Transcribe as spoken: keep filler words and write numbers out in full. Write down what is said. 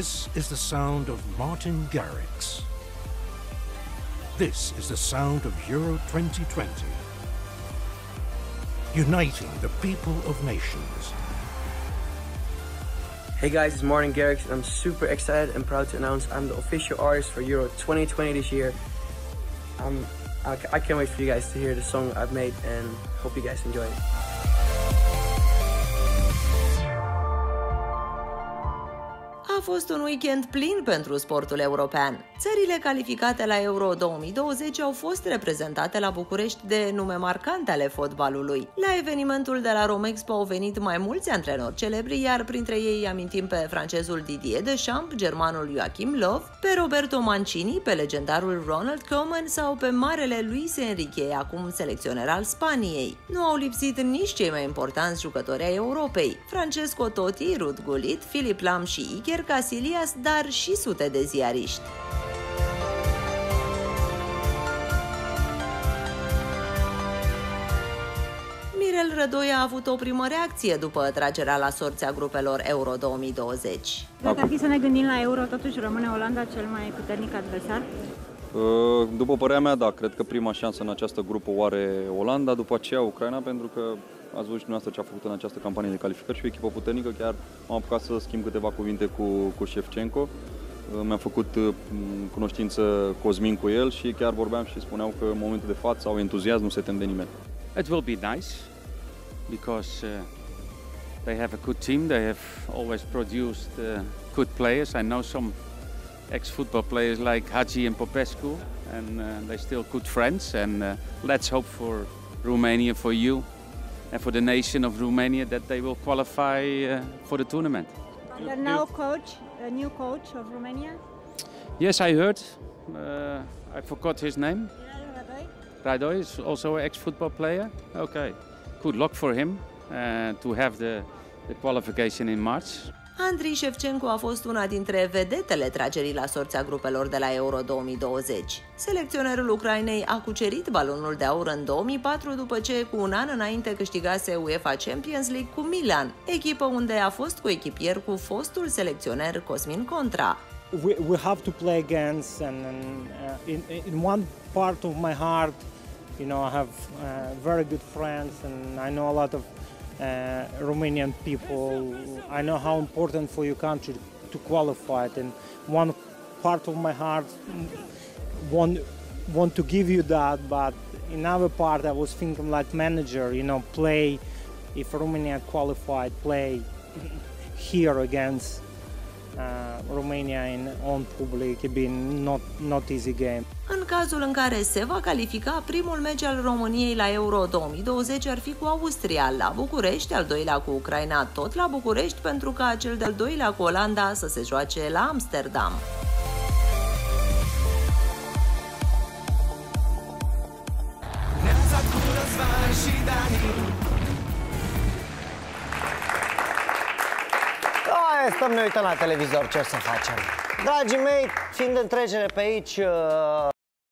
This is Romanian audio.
This is the sound of Martin Garrix. This is the sound of Euro twenty twenty. Uniting the people of nations. Hey guys, it's Martin Garrix, and I'm super excited and proud to announce I'm the official artist for Euro twenty twenty this year. Um, I, I can't wait for you guys to hear the song I've made, and hope you guys enjoy it. A fost un weekend plin pentru sportul european. Țările calificate la Euro două mii douăzeci au fost reprezentate la București de nume marcante ale fotbalului. La evenimentul de la Romexpo au venit mai mulți antrenori celebri, iar printre ei amintim pe francezul Didier Deschamps, germanul Joachim Löw, pe Roberto Mancini, pe legendarul Ronald Koeman sau pe marele Luis Enrique, acum selecționer al Spaniei. Nu au lipsit nici cei mai importanți jucători ai Europei: Francesco Totti, Ruud Gullit, Philipp Lam și Iker Asilias, dar și sute de ziariști. Mirel Rădoi a avut o primă reacție după tragerea la sorți a grupelor Euro două mii douăzeci. Dacă ar fi să ne gândim la Euro, totuși rămâne Olanda cel mai puternic adversar? După părerea mea, da, cred că prima șansă în această grupă o are Olanda, după aceea Ucraina, pentru că ați văzut și dumneavoastră ce a făcut în această campanie de calificări și o echipă puternică. Chiar am apucat să schimb câteva cuvinte cu, cu Shevchenko. Mi-am făcut cunoștință Cosmin cu el și chiar vorbeam și spuneau că în momentul de față au entuziasm, nu se tem de nimeni. It will be nice because uh, they have a good team. They have always produced uh, good players. I know some ex-football players like Hagi and Popescu, and uh, they're still good friends. And uh, let's hope for Romania, for you, and for the nation of Romania, that they will qualify uh, for the tournament. You're now coach, a new coach of Romania? Yes, I heard. Uh, I forgot his name. Mirel Rădoi. Rădoi is also an ex-football player. Okay, good luck for him uh, to have the, the qualification in March. Andriy Shevchenko a fost una dintre vedetele tragerii la sorți a grupelor de la Euro două mii douăzeci. Selecționerul Ucrainei a cucerit balonul de aur în două mii patru, după ce cu un an înainte câștigase UEFA Champions League cu Milan, echipă unde a fost coechipier cu fostul selecționer Cosmin Contra. We, we have to play against, and, and uh, in, in one part of my heart, you know, I have uh, very good friends, and I know a lot of Uh, Romanian people. I know how important for your country to qualify it, and one part of my heart want want to give you that, but another part I was thinking like manager, you know, play if Romania qualified, play here against uh, Romania in on public. It been not not easy game. În cazul în care se va califica, primul meci al României la Euro două mii douăzeci ar fi cu Austria la București, al doilea cu Ucraina tot la București, pentru ca cel de-al doilea cu Olanda să se joace la Amsterdam. Hai, stăm, ne uităm la televizor, ce o să facem. Dragii mei, fiind întregere pe aici... Uh...